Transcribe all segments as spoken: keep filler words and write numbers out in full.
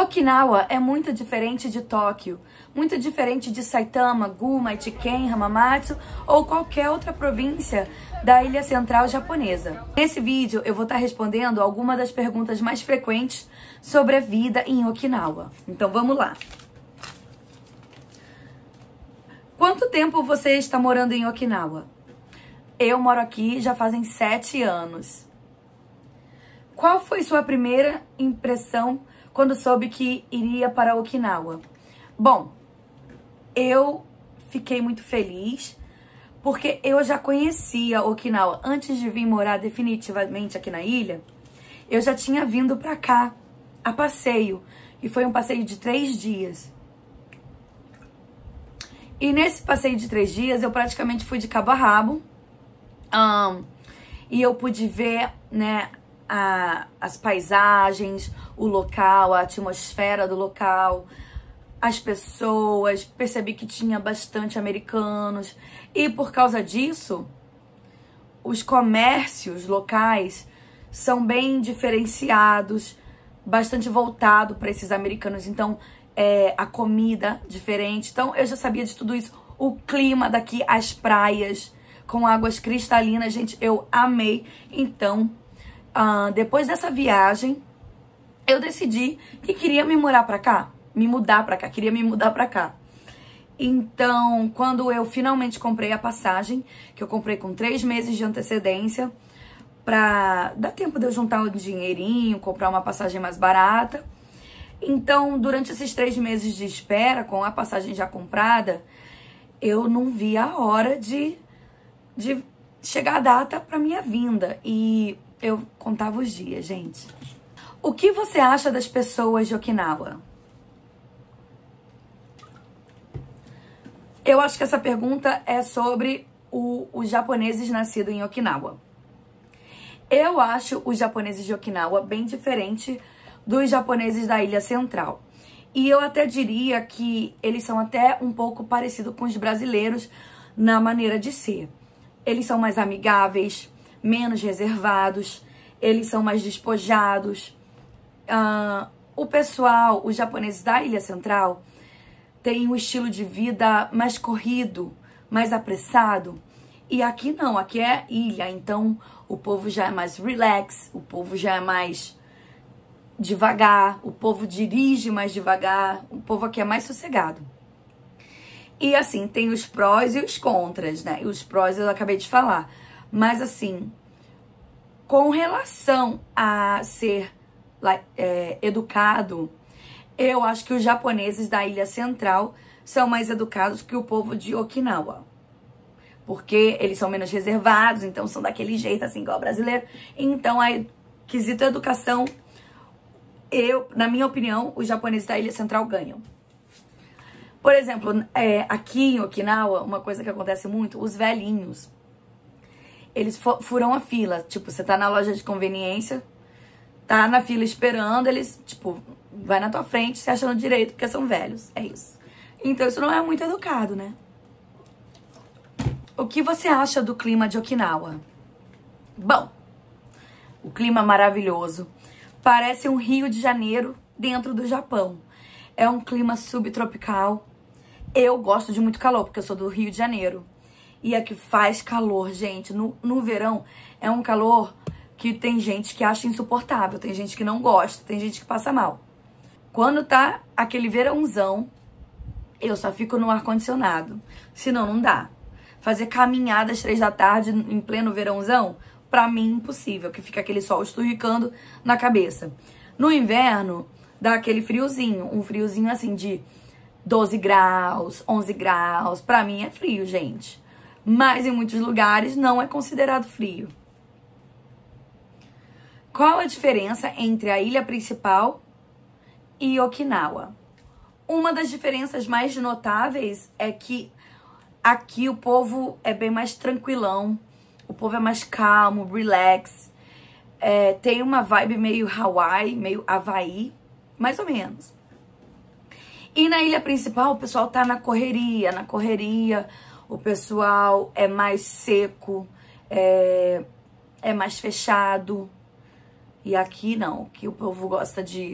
Okinawa é muito diferente de Tóquio, muito diferente de Saitama, Gunma, Itiken, Hamamatsu ou qualquer outra província da ilha central japonesa. Nesse vídeo eu vou estar respondendo algumas das perguntas mais frequentes sobre a vida em Okinawa. Então vamos lá! Quanto tempo você está morando em Okinawa? Eu moro aqui já fazem sete anos. Qual foi sua primeira impressão quando soube que iria para Okinawa? Bom, eu fiquei muito feliz porque eu já conhecia Okinawa. Antes de vir morar definitivamente aqui na ilha, eu já tinha vindo para cá a passeio. E foi um passeio de três dias. E nesse passeio de três dias, eu praticamente fui de cabo a rabo. Um, e eu pude ver, né, a, as paisagens, o local, a atmosfera do local, as pessoas. Percebi que tinha bastante americanos. E por causa disso, os comércios locais são bem diferenciados, bastante voltado para esses americanos. Então, É, a comida diferente, então eu já sabia de tudo isso, o clima daqui, as praias com águas cristalinas, gente, eu amei. Então, uh, depois dessa viagem, eu decidi que queria me mudar pra cá, me mudar pra cá, queria me mudar pra cá. Então, quando eu finalmente comprei a passagem, que eu comprei com três meses de antecedência, pra dar tempo de eu juntar um dinheirinho, comprar uma passagem mais barata. Então, durante esses três meses de espera, com a passagem já comprada, eu não vi a hora de, de chegar a data para minha vinda. E eu contava os dias, gente. O que você acha das pessoas de Okinawa? Eu acho que essa pergunta é sobre o, os japoneses nascidos em Okinawa. Eu acho os japoneses de Okinawa bem diferente dos japoneses da Ilha Central. E eu até diria que eles são até um pouco parecidos com os brasileiros na maneira de ser. Eles são mais amigáveis, menos reservados, eles são mais despojados. Uh, o pessoal, os japoneses da Ilha Central, tem um estilo de vida mais corrido, mais apressado. E aqui não, aqui é ilha, então o povo já é mais relax, o povo já é mais devagar, o povo dirige mais devagar, o povo aqui é mais sossegado. E assim, tem os prós e os contras, né? E os prós eu acabei de falar. Mas assim, com relação a ser é, educado, eu acho que os japoneses da Ilha Central são mais educados que o povo de Okinawa. Porque eles são menos reservados, então são daquele jeito, assim, igual o brasileiro. Então, a quesito educação, Eu, na minha opinião, os japoneses da Ilha Central ganham. Por exemplo, é, aqui em Okinawa, uma coisa que acontece muito, os velhinhos, eles furam a fila. Tipo, você tá na loja de conveniência, tá na fila esperando, eles, tipo, vai na tua frente, se achando direito, porque são velhos. É isso. Então, isso não é muito educado, né? O que você acha do clima de Okinawa? Bom, o clima maravilhoso. Parece um Rio de Janeiro dentro do Japão. É um clima subtropical. Eu gosto de muito calor, porque eu sou do Rio de Janeiro. E aqui faz calor, gente. No, no verão, é um calor que tem gente que acha insuportável. Tem gente que não gosta, tem gente que passa mal. Quando tá aquele verãozão, eu só fico no ar-condicionado. Senão, não dá. Fazer caminhada às três da tarde, em pleno verãozão, pra mim, impossível, que fica aquele sol esturricando na cabeça. No inverno, dá aquele friozinho, um friozinho assim de doze graus, onze graus. Pra mim é frio, gente. Mas em muitos lugares não é considerado frio. Qual a diferença entre a ilha principal e Okinawa? Uma das diferenças mais notáveis é que aqui o povo é bem mais tranquilão. O povo é mais calmo, relax, é, tem uma vibe meio Hawaii, meio Havaí, mais ou menos. E na ilha principal, o pessoal tá na correria, na correria, o pessoal é mais seco, é, é mais fechado. E aqui não, que o povo gosta de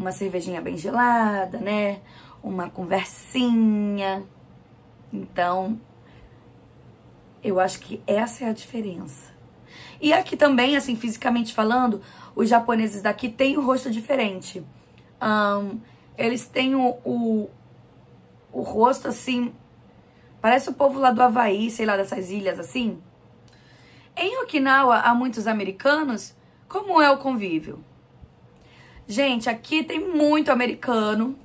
uma cervejinha bem gelada, né? Uma conversinha. Então, eu acho que essa é a diferença. E aqui também, assim, fisicamente falando, os japoneses daqui têm o rosto diferente. Um, eles têm o, o, o rosto, assim, parece o povo lá do Havaí, sei lá, dessas ilhas, assim. Em Okinawa, há muitos americanos. Como é o convívio? Gente, aqui tem muito americano,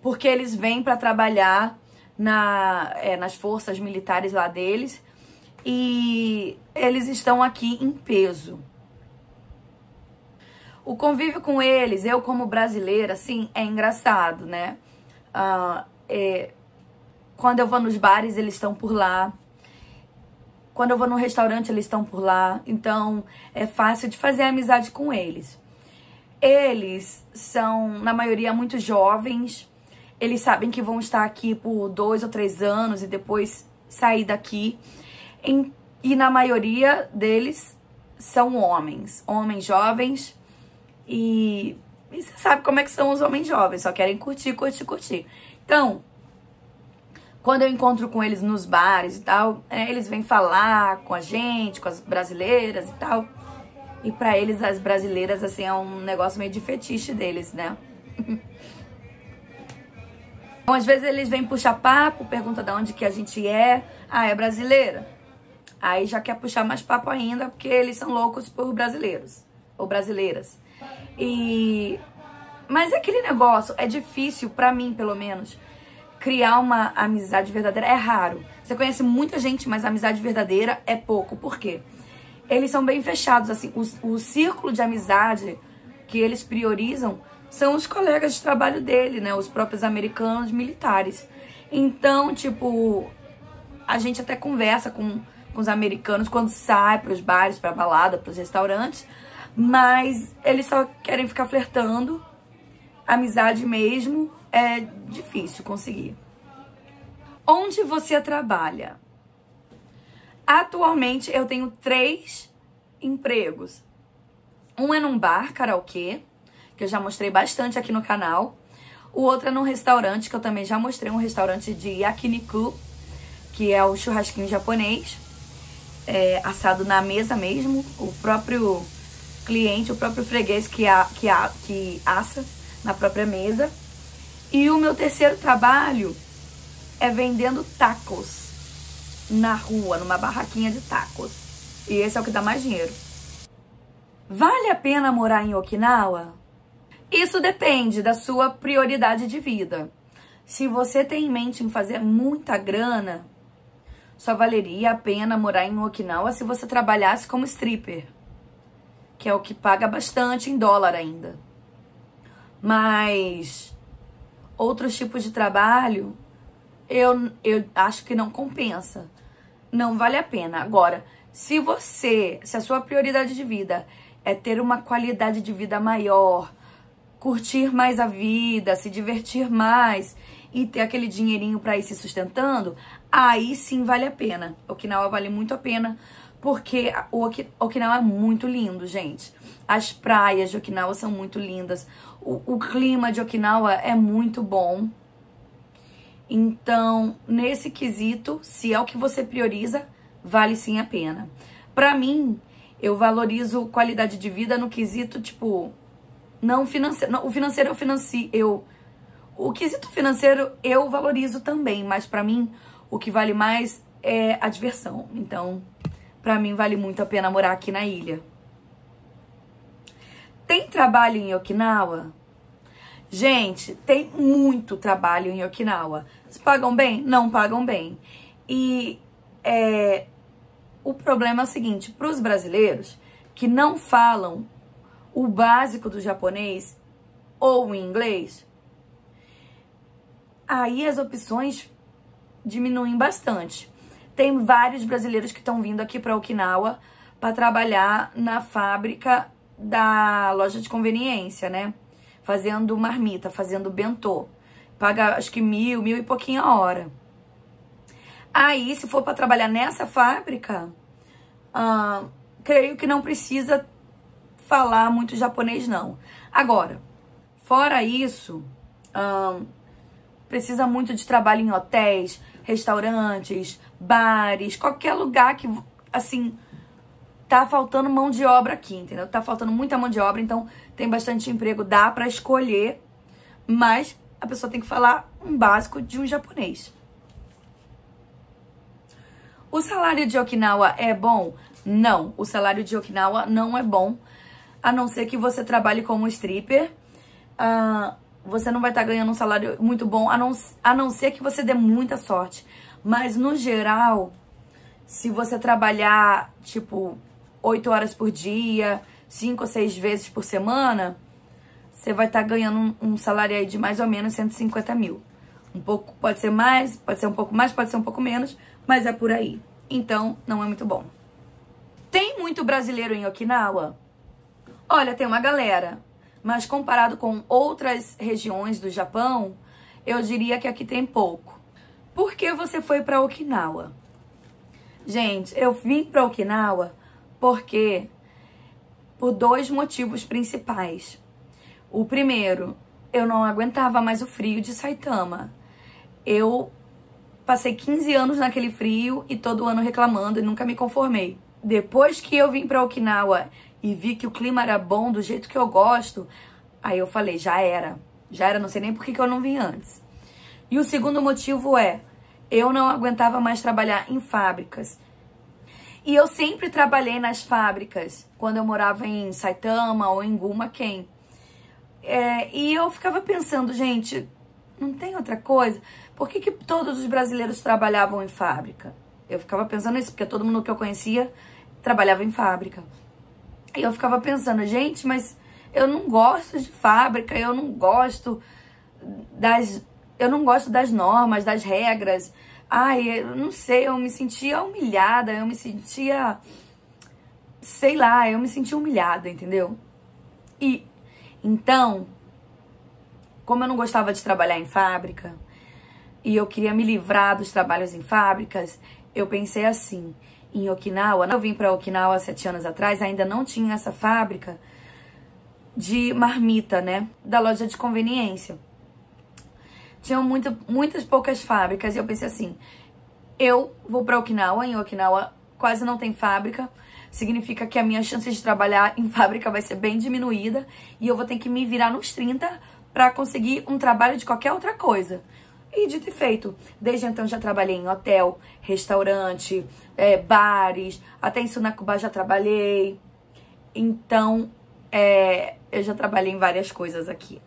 porque eles vêm para trabalhar na, é, nas forças militares lá deles. E eles estão aqui em peso. O convívio com eles, eu como brasileira, assim, é engraçado, né? Uh, é, quando eu vou nos bares, eles estão por lá. Quando eu vou no restaurante, eles estão por lá. Então, é fácil de fazer amizade com eles. Eles são, na maioria, muito jovens. Eles sabem que vão estar aqui por dois ou três anos e depois sair daqui. Em, e na maioria deles são homens, homens jovens, e, e você sabe como é que são os homens jovens, só querem curtir, curtir, curtir. Então, quando eu encontro com eles nos bares e tal, é, eles vêm falar com a gente, com as brasileiras e tal, e pra eles as brasileiras, assim, é um negócio meio de fetiche deles, né? Então, às vezes eles vêm puxar papo, pergunta de onde que a gente é, ah, é brasileira? Aí já quer puxar mais papo ainda, porque eles são loucos por brasileiros, ou brasileiras. E... mas é aquele negócio, é difícil, pra mim, pelo menos, criar uma amizade verdadeira. É raro. Você conhece muita gente, mas amizade verdadeira é pouco. Por quê? Eles são bem fechados, assim. O, o círculo de amizade que eles priorizam são os colegas de trabalho dele, né? Os próprios americanos militares. Então, tipo, a gente até conversa com... com os americanos quando sai para os bares, para balada, para os restaurantes, mas eles só querem ficar flertando. Amizade mesmo é difícil conseguir. Onde você trabalha? Atualmente eu tenho três empregos. Um é num bar, karaokê, que eu já mostrei bastante aqui no canal. O outro é num restaurante, que eu também já mostrei, um restaurante de Yakiniku, que é o churrasquinho japonês. É, assado na mesa mesmo, o próprio cliente, o próprio freguês que, a, que, a, que assa na própria mesa. E o meu terceiro trabalho é vendendo tacos na rua, numa barraquinha de tacos. E esse é o que dá mais dinheiro. Vale a pena morar em Okinawa? Isso depende da sua prioridade de vida. Se você tem em mente em fazer muita grana, só valeria a pena morar em Okinawa se você trabalhasse como stripper, que é o que paga bastante em dólar ainda. Mas outros tipos de trabalho, eu, eu acho que não compensa. Não vale a pena. Agora, se você, se a sua prioridade de vida é ter uma qualidade de vida maior, curtir mais a vida, se divertir mais e ter aquele dinheirinho para ir se sustentando, aí sim vale a pena. Okinawa vale muito a pena, porque o Okinawa é muito lindo, gente. As praias de Okinawa são muito lindas. O, o clima de Okinawa é muito bom. Então, nesse quesito, se é o que você prioriza, vale sim a pena. Pra mim, eu valorizo qualidade de vida no quesito, tipo, não financeiro. Não, o financeiro eu financio, eu... O quesito financeiro eu valorizo também, mas pra mim o que vale mais é a diversão. Então, pra mim vale muito a pena morar aqui na ilha. Tem trabalho em Okinawa? Gente, tem muito trabalho em Okinawa. Eles pagam bem? Não pagam bem. E é, o problema é o seguinte, pros brasileiros que não falam o básico do japonês ou o inglês, aí as opções diminuem bastante. Tem vários brasileiros que estão vindo aqui para Okinawa para trabalhar na fábrica da loja de conveniência, né? Fazendo marmita, fazendo bentô. Paga acho que mil, mil e pouquinho a hora. Aí, se for para trabalhar nessa fábrica, hum, creio que não precisa falar muito japonês, não. Agora, Fora isso, hum, precisa muito de trabalho em hotéis, restaurantes, bares, qualquer lugar que, assim, tá faltando mão de obra aqui, entendeu? Tá faltando muita mão de obra, então tem bastante emprego, dá pra escolher, mas a pessoa tem que falar um básico de um japonês. O salário de Okinawa é bom? Não, o salário de Okinawa não é bom, a não ser que você trabalhe como stripper. Uh, você não vai estar tá ganhando um salário muito bom, a não, a não ser que você dê muita sorte. Mas, no geral, se você trabalhar, tipo, oito horas por dia, cinco ou seis vezes por semana, você vai estar tá ganhando um, um salário aí de mais ou menos cento e cinquenta mil. Um pouco, pode ser mais, pode ser um pouco mais, pode ser um pouco menos, mas é por aí. Então, não é muito bom. Tem muito brasileiro em Okinawa? Olha, tem uma galera. Mas comparado com outras regiões do Japão, eu diria que aqui tem pouco. Por que você foi para Okinawa? Gente, eu vim para Okinawa porque... por dois motivos principais. O primeiro, eu não aguentava mais o frio de Saitama. Eu passei quinze anos naquele frio e todo ano reclamando e nunca me conformei. Depois que eu vim para Okinawa e vi que o clima era bom, do jeito que eu gosto, aí eu falei, já era. Já era, não sei nem por que que eu não vim antes. E o segundo motivo é, eu não aguentava mais trabalhar em fábricas. E eu sempre trabalhei nas fábricas, quando eu morava em Saitama ou em Gunma-ken. É, e eu ficava pensando, gente, não tem outra coisa? Por que que todos os brasileiros trabalhavam em fábrica? Eu ficava pensando isso, porque todo mundo que eu conhecia trabalhava em fábrica. E eu ficava pensando, gente, mas eu não gosto de fábrica, eu não gosto das, eu não gosto das normas, das regras. Ai, eu não sei, eu me sentia humilhada, eu me sentia, sei lá, eu me sentia humilhada, entendeu? E, então, como eu não gostava de trabalhar em fábrica, e eu queria me livrar dos trabalhos em fábricas, eu pensei assim... Em Okinawa, eu vim para Okinawa há sete anos atrás, ainda não tinha essa fábrica de marmita, né? Da loja de conveniência. Tinham muito, muitas poucas fábricas e eu pensei assim, eu vou para Okinawa, em Okinawa quase não tem fábrica, significa que a minha chance de trabalhar em fábrica vai ser bem diminuída e eu vou ter que me virar nos trinta para conseguir um trabalho de qualquer outra coisa. E dito e feito, desde então já trabalhei em hotel, restaurante, é, bares, até em Sunacubá já trabalhei. Então, é, eu já trabalhei em várias coisas aqui.